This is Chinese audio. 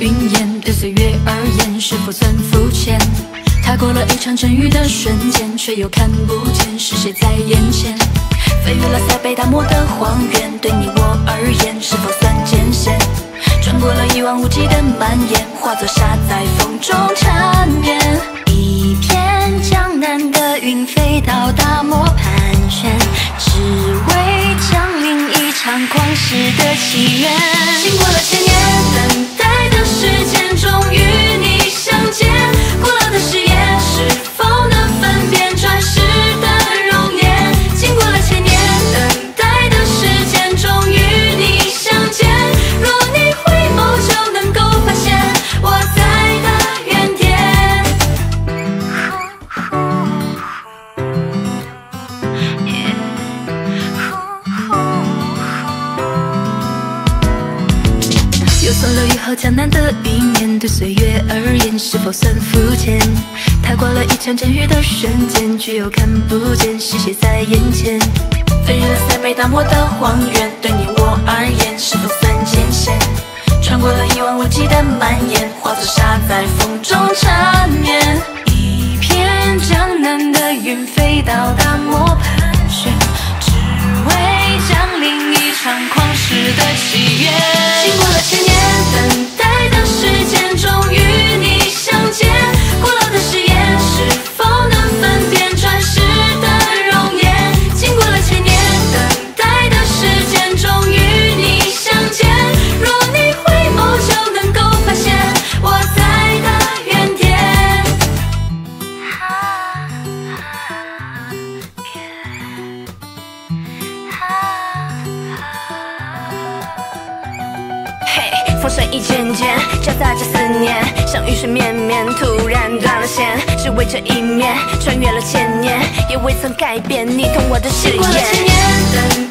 云烟，对岁月而言是否算肤浅？踏过了一场沉郁的瞬间，却又看不见是谁在眼前。飞越了塞被打磨的荒原，对你我而言是否算艰险？穿过了一望无际的蔓延，化作沙在风中缠绵。一片江南的云飞到大漠盘旋，只为降临一场旷世的祈愿。经过了千年等待的时间，终于你相见。古老的誓言是否能分辨转世的容颜？经过了千年等待的时间，终于你相见。若你回眸，就能够发现我在的原点。又送了雨后江南的云烟，对岁月而言是否算肤浅？踏过了一场沉郁的瞬间，却又看不见是谁在眼前。飞越了塞被打磨的荒原，对你我而言是否算艰险？穿过了一望无际的蔓延，化作沙在风中缠绵。一片江南的云飞到大漠盘旋，只为降临一场旷世的祈愿。经过了千年等待的时间，终于你相见。古老的誓言是否能分辨转世的容颜？经过了千年等待的时间，终于你相见。若你回眸，就能够发现我在的原点。风声一阵阵，夹杂着思念，像雨水绵绵，突然断了线，只为这一面，穿越了千年，也未曾改变你同我的誓言。经过了千年等